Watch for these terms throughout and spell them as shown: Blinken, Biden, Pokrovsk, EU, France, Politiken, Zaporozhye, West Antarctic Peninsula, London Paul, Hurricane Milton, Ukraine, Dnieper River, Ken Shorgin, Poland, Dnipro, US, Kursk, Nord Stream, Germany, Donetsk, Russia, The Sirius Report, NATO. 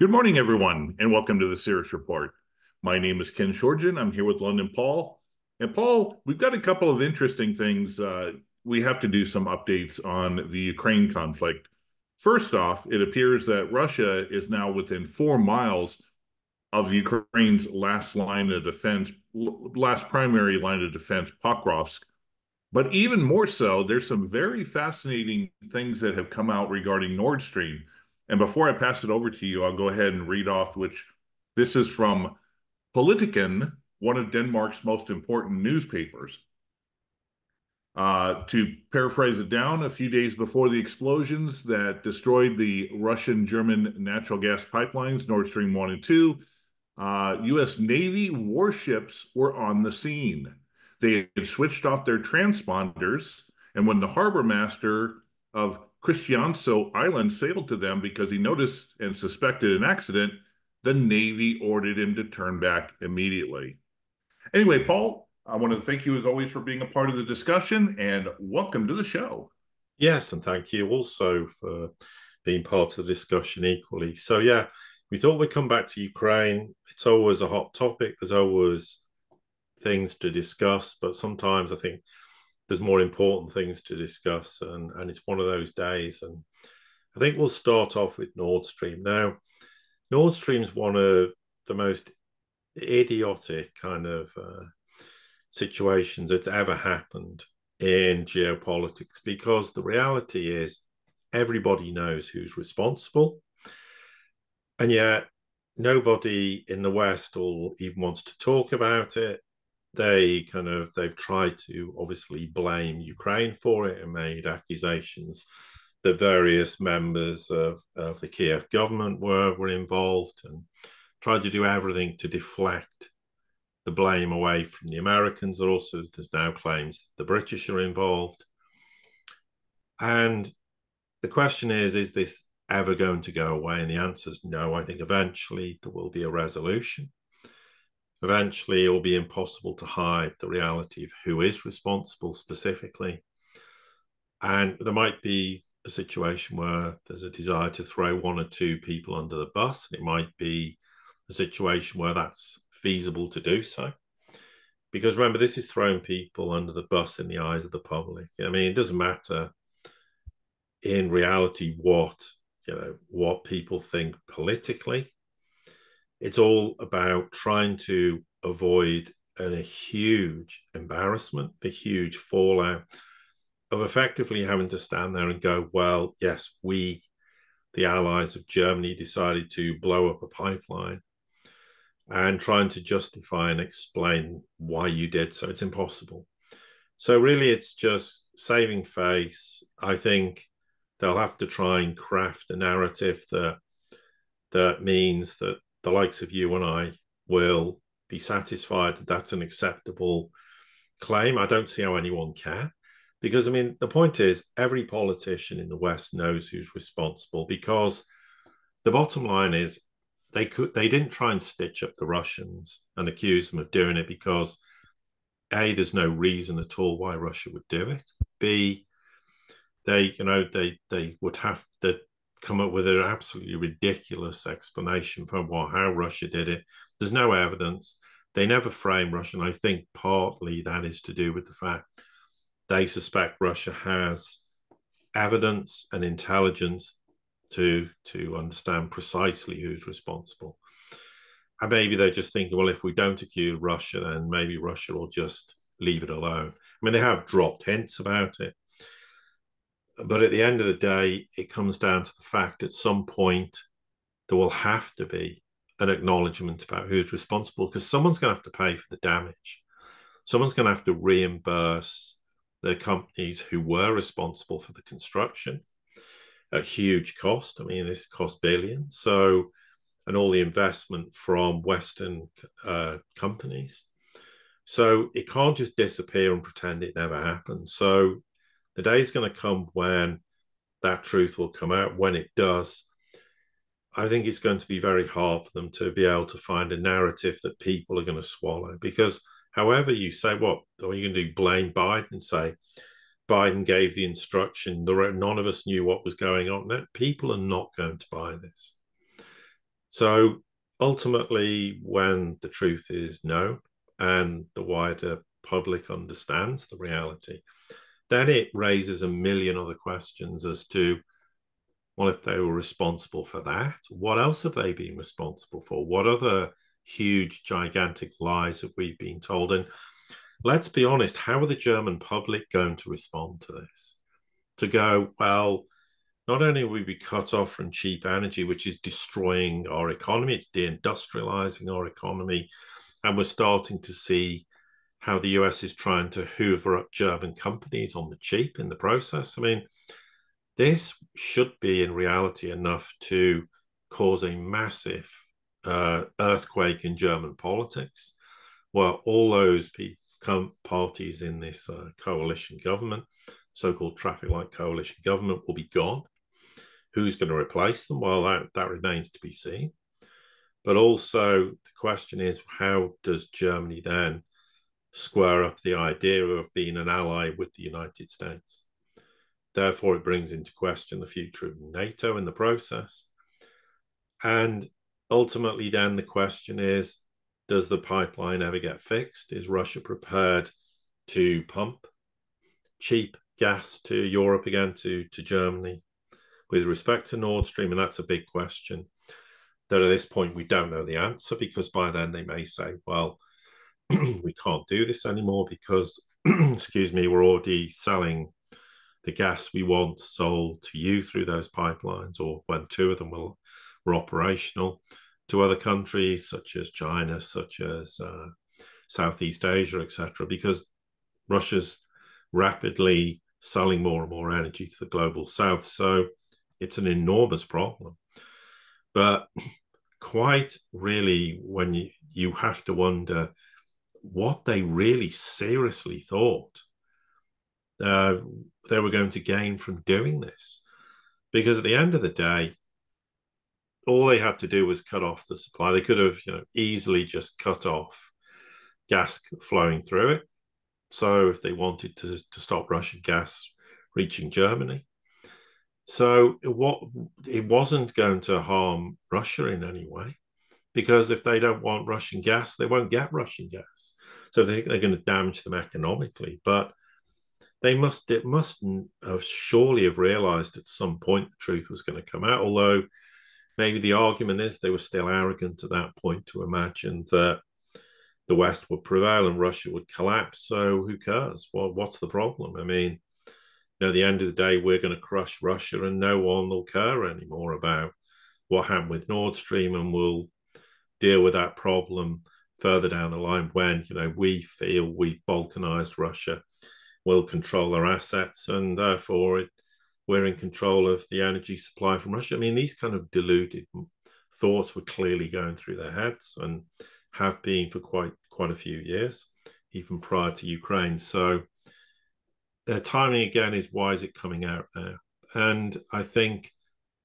Good morning, everyone, and welcome to The Sirius Report. My name is Ken Shorgin. I'm here with London Paul. And Paul, we've got a couple of interesting things. We have to do some updates on the Ukraine conflict. First off, it appears that Russia is now within 4 miles of Ukraine's last primary line of defense, Pokrovsk. But even more so, there's some very fascinating things that have come out regarding Nord Stream. And before I pass it over to you, I'll go ahead and read off this is from Politiken, one of Denmark's most important newspapers. To paraphrase it down, a few days before the explosions that destroyed the Russian-German natural gas pipelines, Nord Stream 1 and 2, U.S. Navy warships were on the scene. They had switched off their transponders, and when the harbor master of Christianso Island sailed to them because he noticed and suspected an accident, the Navy ordered him to turn back immediately. Anyway, Paul, I want to thank you as always for being a part of the discussion and welcome to the show. Yes, and thank you also for being part of the discussion equally. So yeah, we thought we'd come back to Ukraine. It's always a hot topic. There's always things to discuss, but sometimes I think there's more important things to discuss, and it's one of those days. And I think we'll start off with Nord Stream. Now, Nord Stream's one of the most idiotic kind of situations that's ever happened in geopolitics, because the reality is everybody knows who's responsible, and yet nobody in the West or even wants to talk about it. They've tried to obviously blame Ukraine for it and made accusations that various members of the Kiev government were involved, and tried to do everything to deflect the blame away from the Americans. Also, there's now claims that the British are involved. And the question is this ever going to go away? And the answer is no. I think eventually there will be a resolution. Eventually, it will be impossible to hide the reality of who is responsible specifically. And there might be a situation where there's a desire to throw one or two people under the bus. It might be a situation where that's feasible to do so. Because remember, this is throwing people under the bus in the eyes of the public. I mean, it doesn't matter in reality what people think politically. It's all about trying to avoid a huge embarrassment, a huge fallout of effectively having to stand there and go, well, yes, we, the allies of Germany, decided to blow up a pipeline, and trying to justify and explain why you did so. It's impossible. So really, it's just saving face. I think they'll have to try and craft a narrative that means that the likes of you and I will be satisfied that that's an acceptable claim. I don't see how anyone can, because, I mean, the point is every politician in the West knows who's responsible, because the bottom line is they didn't try and stitch up the Russians and accuse them of doing it because, A, there's no reason at all why Russia would do it. B, they would have to come up with an absolutely ridiculous explanation for how Russia did it. There's no evidence. They never frame Russia, and I think partly that is to do with the fact they suspect Russia has evidence and intelligence to understand precisely who's responsible. And maybe they just think, well, if we don't accuse Russia, then maybe Russia will just leave it alone. I mean, they have dropped hints about it. But at the end of the day, it comes down to the fact at some point there will have to be an acknowledgement about who's responsible, because someone's going to have to pay for the damage. Someone's going to have to reimburse the companies who were responsible for the construction at huge cost. I mean, this cost billions. So, and all the investment from Western companies. So it can't just disappear and pretend it never happened. So the day is going to come when that truth will come out. When it does, I think it's going to be very hard for them to be able to find a narrative that people are going to swallow. Because however you say, what are you going to do? Blame Biden and say Biden gave the instruction. None of us knew what was going on. No, people are not going to buy this. So ultimately, when the truth is known and the wider public understands the reality, then it raises a million other questions as to, well, if they were responsible for that, what else have they been responsible for? What other huge, gigantic lies have we been told? And let's be honest, how are the German public going to respond to this? To go, well, not only will we be cut off from cheap energy, which is destroying our economy, it's deindustrializing our economy, and we're starting to see how the US is trying to hoover up German companies on the cheap in the process. I mean, this should be in reality enough to cause a massive earthquake in German politics, where all those parties in this coalition government, so-called traffic light coalition government, will be gone. Who's going to replace them? Well, that remains to be seen. But also the question is, how does Germany then square up the idea of being an ally with the United States? Therefore, it brings into question the future of NATO in the process. And ultimately, then the question is, does the pipeline ever get fixed? Is Russia prepared to pump cheap gas to Europe again, to Germany? With respect to Nord Stream, and that's a big question that at this point we don't know the answer, because by then they may say, well, we can't do this anymore because, excuse me, we're already selling the gas we once sold to you through those pipelines, or when two of them were operational, to other countries such as China, such as Southeast Asia, etc., because Russia's rapidly selling more and more energy to the global south. So it's an enormous problem. But quite really, when you have to wonder what they really seriously thought they were going to gain from doing this. Because at the end of the day, all they had to do was cut off the supply. They could have, easily just cut off gas flowing through it. So if they wanted to stop Russian gas reaching Germany. So it wasn't going to harm Russia in any way, because if they don't want Russian gas, they won't get Russian gas. So they think they're going to damage them economically. But it must have surely have realized at some point the truth was going to come out, although maybe the argument is they were still arrogant at that point to imagine that the West would prevail and Russia would collapse. So who cares? Well, what's the problem? I mean, at the end of the day, we're going to crush Russia and no one will care anymore about what happened with Nord Stream, and we'll deal with that problem further down the line when, we feel we've balkanized Russia, we'll control their assets, and therefore we're in control of the energy supply from Russia. I mean, these kind of deluded thoughts were clearly going through their heads and have been for quite a few years, even prior to Ukraine. So their timing, again, is why is it coming out now? And I think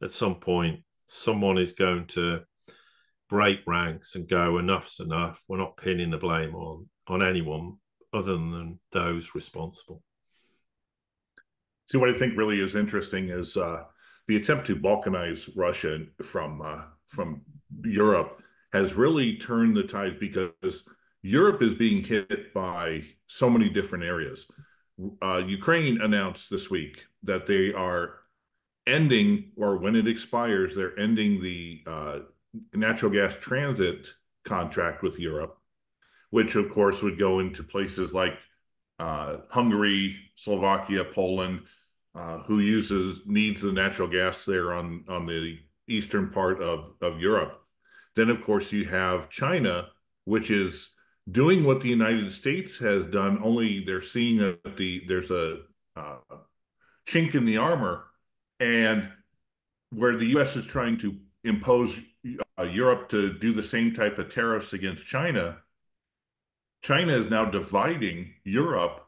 at some point, someone is going to break ranks and go, enough's enough. We're not pinning the blame on anyone other than those responsible. See, what I think really is interesting is the attempt to balkanize Russia from Europe has really turned the tides, because Europe is being hit by so many different areas. Ukraine announced this week that they are ending, or when it expires, they're ending the natural gas transit contract with Europe, which of course would go into places like Hungary, Slovakia, Poland, who needs the natural gas there on the eastern part of Europe. Then, of course, you have China, which is doing what the United States has done, only they're seeing that there's a chink in the armor, and where the U.S. is trying to impose Europe to do the same type of tariffs against China, China is now dividing Europe,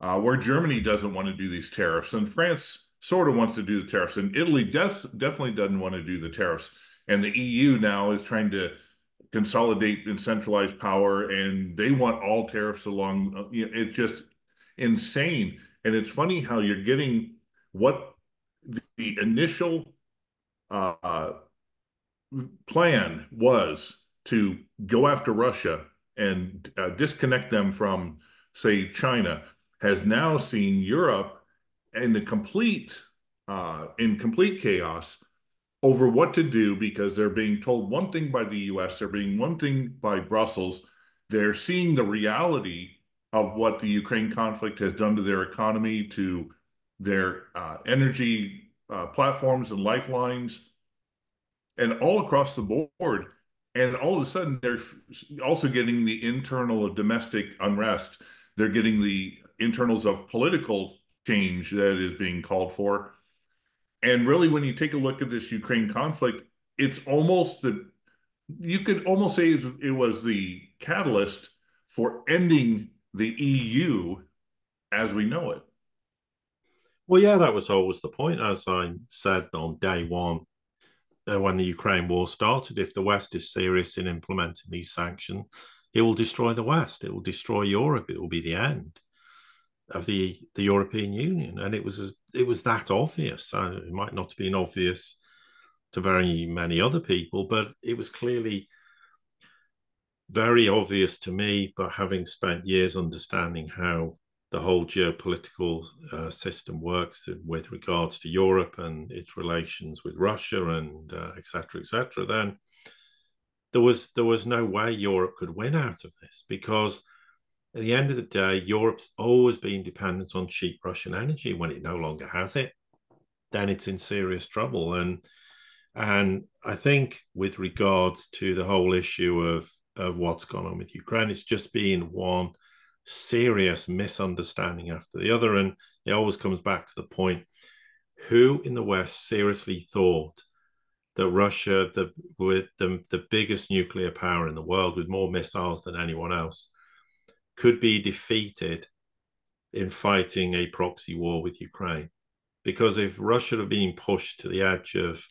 where Germany doesn't want to do these tariffs, and France sort of wants to do the tariffs, and Italy definitely doesn't want to do the tariffs. And the EU now is trying to consolidate and centralize power, and they want all tariffs along. It's just insane. And it's funny how you're getting what the initial plan was to go after Russia and disconnect them from, say, China, has now seen Europe in complete chaos over what to do, because they're being told one thing by the U.S., they're being one thing by Brussels. They're seeing the reality of what the Ukraine conflict has done to their economy, to their energy platforms and lifelines, and all across the board. And all of a sudden, they're also getting the internal of domestic unrest. They're getting the internals of political change that is being called for. And really, when you take a look at this Ukraine conflict, it's almost you could almost say it was the catalyst for ending the EU as we know it. Well, yeah, that was always the point, as I said on day one, when the Ukraine war started. If the West is serious in implementing these sanctions, it will destroy the West. It will destroy Europe. It will be the end of the European Union. And it was that obvious. It might not have been obvious to very many other people, but it was clearly very obvious to me. But having spent years understanding how the whole geopolitical system works with regards to Europe and its relations with Russia and et cetera, then there was no way Europe could win out of this, because at the end of the day, Europe's always been dependent on cheap Russian energy. When it no longer has it, then it's in serious trouble. And I think with regards to the whole issue of what's gone on with Ukraine, it's just been one serious misunderstanding after the other. And it always comes back to the point, who in the West seriously thought that Russia, with the biggest nuclear power in the world, with more missiles than anyone else, could be defeated in fighting a proxy war with Ukraine? Because if Russia had been pushed to the edge of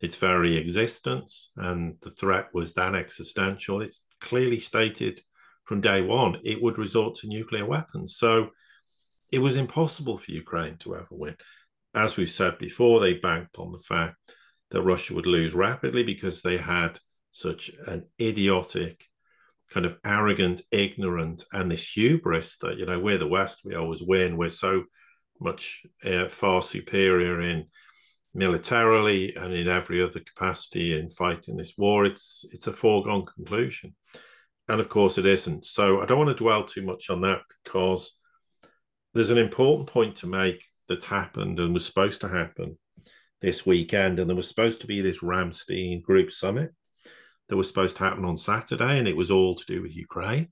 its very existence and the threat was that existential, it's clearly stated from day one, it would resort to nuclear weapons. So it was impossible for Ukraine to ever win. As we've said before, they banked on the fact that Russia would lose rapidly because they had such an idiotic, kind of arrogant, ignorant, and this hubris that, you know, we're the West, we always win, we're so much far superior in militarily and in every other capacity in fighting this war. It's a foregone conclusion. And of course it isn't. So I don't want to dwell too much on that, because there's an important point to make that's happened and was supposed to happen this weekend. And there was supposed to be this Ramstein group summit that was supposed to happen on Saturday, and it was all to do with Ukraine.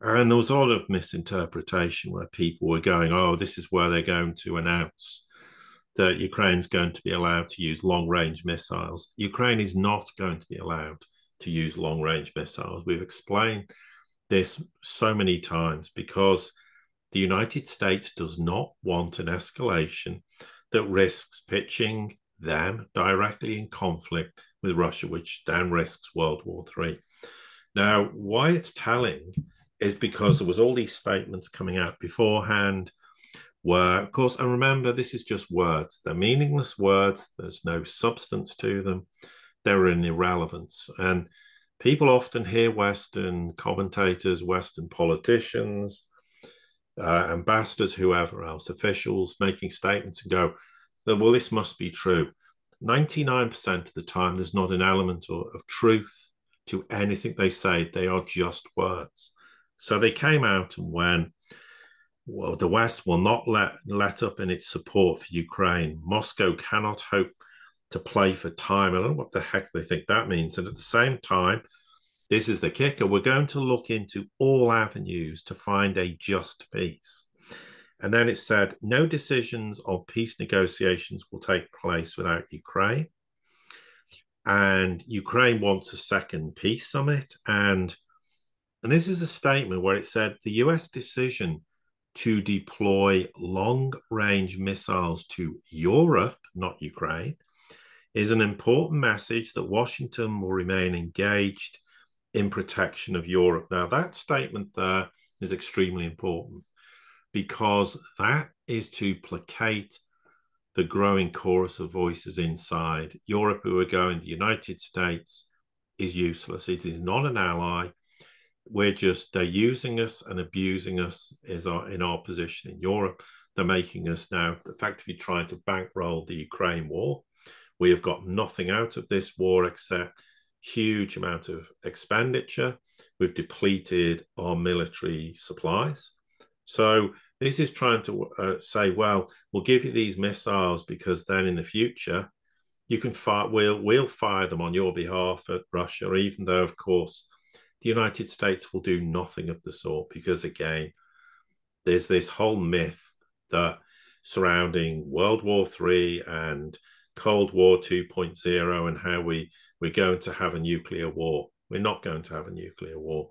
And there was a lot of misinterpretation where people were going, oh, this is where they're going to announce that Ukraine's going to be allowed to use long-range missiles. Ukraine is not going to be allowed to use long-range missiles. We've explained this so many times, because the United States does not want an escalation that risks pitching them directly in conflict with Russia, which then risks World War III. Now, why it's telling is because there was all these statements coming out beforehand where, of course, and remember, this is just words. They're meaningless words. There's no substance to them. They're an irrelevance. And people often hear Western commentators, Western politicians, ambassadors, whoever else, officials making statements and go, well, this must be true. 99% of the time, there's not an element of truth to anything they say. They are just words. So they came out and went, well, the West will not let up in its support for Ukraine. Moscow cannot hope to play for time. I don't know what the heck they think that means. And at the same time, this is the kicker, we're going to look into all avenues to find a just peace. And then it said, no decisions on peace negotiations will take place without Ukraine. And Ukraine wants a second peace summit. And this is a statement where it said, the US decision to deploy long-range missiles to Europe, not Ukraine, is an important message that Washington will remain engaged in protection of Europe. Now, that statement there is extremely important, because that is to placate the growing chorus of voices inside Europe who are going, the United States is useless. It is not an ally. We're just, they're using us and abusing us as in our position in Europe. They're making us now effectively trying to bankroll the Ukraine war. We have got nothing out of this war except huge amount of expenditure. We've depleted our military supplies. So this is trying to say, well, we'll give you these missiles because then in the future you can fire, we'll fire them on your behalf at Russia, even though, of course, the United States will do nothing of the sort because, again, there's this whole myth that surrounding World War III and Cold War 2.0 and how we're going to have a nuclear war. We're not going to have a nuclear war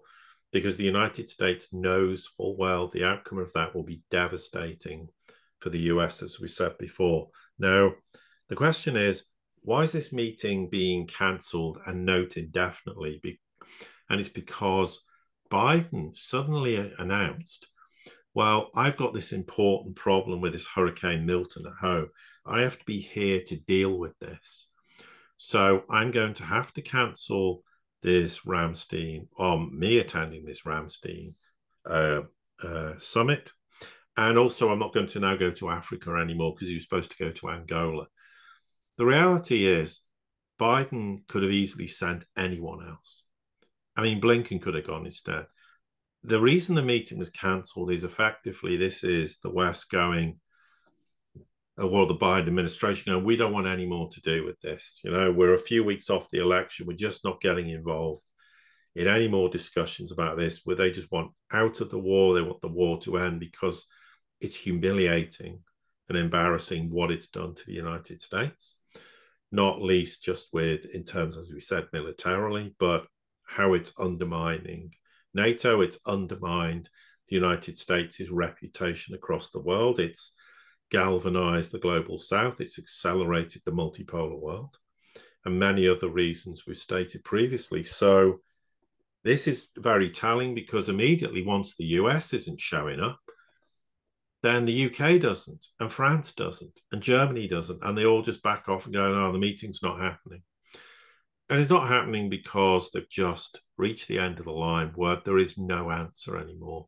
because the United States knows full well the outcome of that will be devastating for the US, as we said before. Now, the question is, why is this meeting being cancelled and not indefinitely? And it's because Biden suddenly announced, well, I've got this important problem with this Hurricane Milton at home. I have to be here to deal with this. So I'm going to have to cancel this Ramstein, or me attending this Ramstein summit. And also I'm not going to now go to Africa anymore because he was supposed to go to Angola. The reality is Biden could have easily sent anyone else. I mean, Blinken could have gone instead. The reason the meeting was cancelled is effectively this is the West going, well, the Biden administration going, we don't want any more to do with this. You know, we're a few weeks off the election. We're just not getting involved in any more discussions about this, where they just want out of the war. They want the war to end because it's humiliating and embarrassing what it's done to the United States, not least just with, in terms, as we said, militarily, but how it's undermining NATO, it's undermined the United States' reputation across the world, it's galvanized the global south, it's accelerated the multipolar world, and many other reasons we've stated previously. So this is very telling because immediately once the US isn't showing up, then the UK doesn't, and France doesn't, and Germany doesn't, and they all just back off and go, no, the meeting's not happening. And it's not happening because they've just reached the end of the line where there is no answer anymore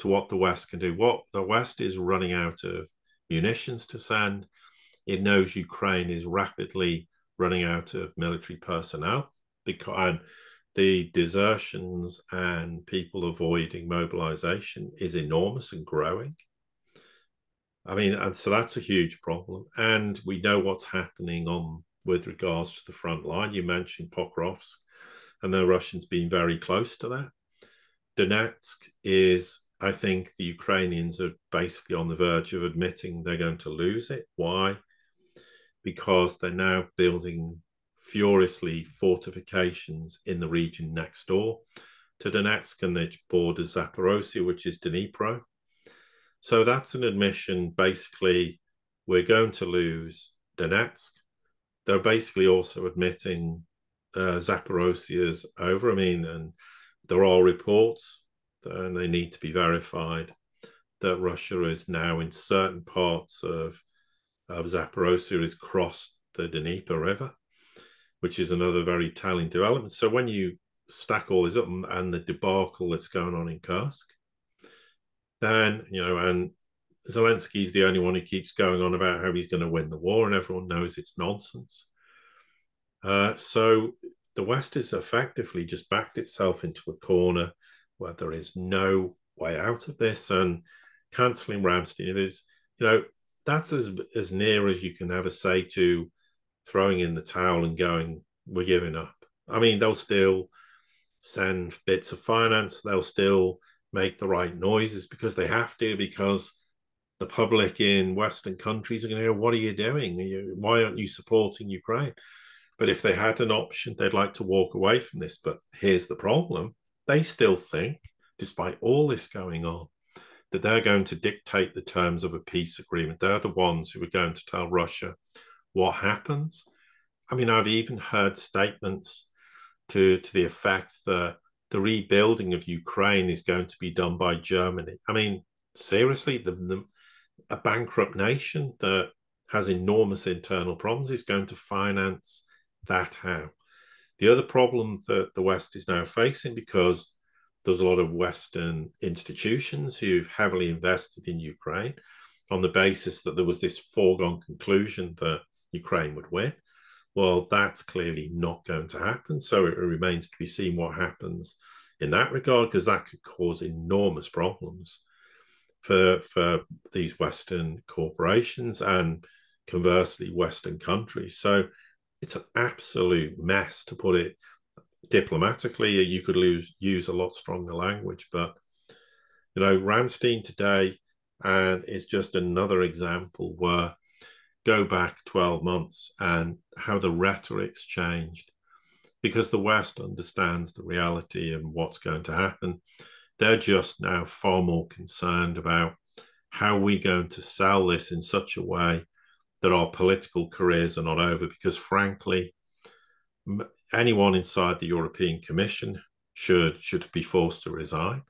to what the West can do. What the West is running out of munitions to send. It knows Ukraine is rapidly running out of military personnel because and the desertions and people avoiding mobilization is enormous and growing. I mean, and so that's a huge problem. And we know what's happening on with regards to the front line. You mentioned Pokrovsk, and the Russians being very close to that. Donetsk is, I think, the Ukrainians are basically on the verge of admitting they're going to lose it. Why? Because they're now building furiously fortifications in the region next door to Donetsk, and it borders Zaporozhye, which is Dnipro. So that's an admission, basically, we're going to lose Donetsk. They're basically also admitting Zaporozhye is over. I mean, and there are reports, and they need to be verified, that Russia is now in certain parts of Zaporozhye has crossed the Dnieper River, which is another very telling development. So when you stack all this up and the debacle that's going on in Kursk, then, you know, and Zelensky's the only one who keeps going on about how he's going to win the war, and everyone knows it's nonsense. So the West has effectively just backed itself into a corner where there is no way out of this, and cancelling Ramstein, is, you know, that's as near as you can ever say to throwing in the towel and going, we're giving up. I mean, they'll still send bits of finance, they'll still make the right noises because they have to, because the public in Western countries are going to go, what are you doing? Why aren't you supporting Ukraine? But if they had an option, they'd like to walk away from this. But here's the problem. They still think, despite all this going on, that they're going to dictate the terms of a peace agreement. They're the ones who are going to tell Russia what happens. I mean, I've even heard statements to the effect that the rebuilding of Ukraine is going to be done by Germany. I mean, seriously, a bankrupt nation that has enormous internal problems, is going to finance that how? The other problem that the West is now facing, because there's a lot of Western institutions who've heavily invested in Ukraine on the basis that there was this foregone conclusion that Ukraine would win. Well, that's clearly not going to happen. So it remains to be seen what happens in that regard, because that could cause enormous problems for these Western corporations and conversely Western countries. So it's an absolute mess, to put it diplomatically. You could use a lot stronger language, but, you know, Ramstein today and is just another example where go back 12 months and how the rhetoric's changed, because the West understands the reality and what's going to happen. They're just now far more concerned about how we're going to sell this in such a way that our political careers are not over, because frankly, anyone inside the European Commission should be forced to resign.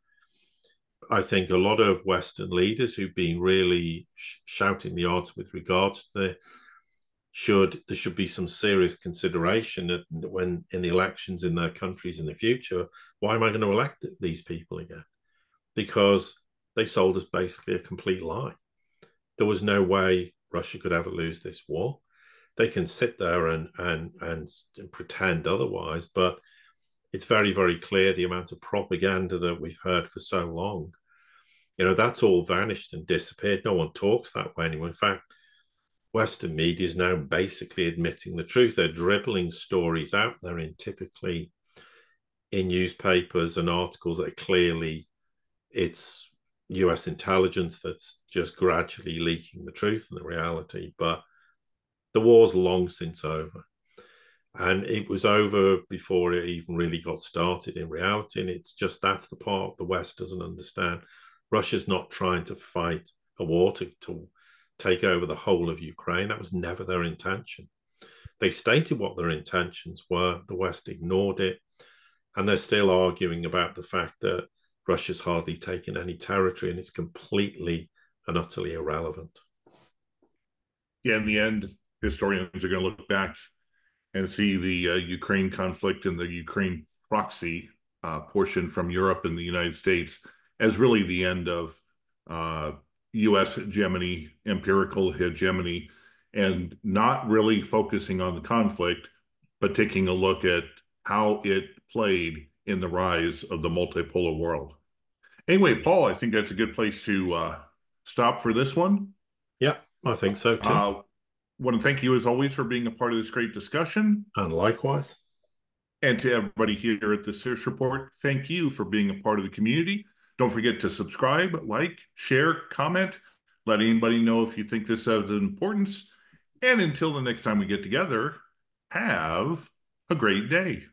I think a lot of Western leaders who've been really shouting the odds with regards to the there should be some serious consideration that when in the elections in their countries in the future, why am I going to elect these people again? Because they sold us basically a complete lie. There was no way Russia could ever lose this war. They can sit there and pretend otherwise, but it's very, very clear the amount of propaganda that we've heard for so long, you know, that's all vanished and disappeared. No one talks that way anymore. In fact, Western media is now basically admitting the truth. They're dribbling stories out there in typically in newspapers and articles that are clearly it's US intelligence that's just gradually leaking the truth and the reality. But the war's long since over. And it was over before it even really got started in reality. And it's just that's the part the West doesn't understand. Russia's not trying to fight a war to take over the whole of Ukraine. That was never their intention. They stated what their intentions were. The West ignored it. And they're still arguing about the fact that Russia's hardly taken any territory, and it's completely and utterly irrelevant. Yeah, in the end, historians are going to look back and see the Ukraine conflict and the Ukraine proxy portion from Europe and the United States as really the end of U.S. hegemony, empirical hegemony, and not really focusing on the conflict, but taking a look at how it played in the rise of the multipolar world. Anyway, Paul, I think that's a good place to stop for this one. Yeah, I think so too. I want to thank you, as always, for being a part of this great discussion. And likewise. And to everybody here at The Sirius Report, thank you for being a part of the community. Don't forget to subscribe, like, share, comment. Let anybody know if you think this has importance. And until the next time we get together, have a great day.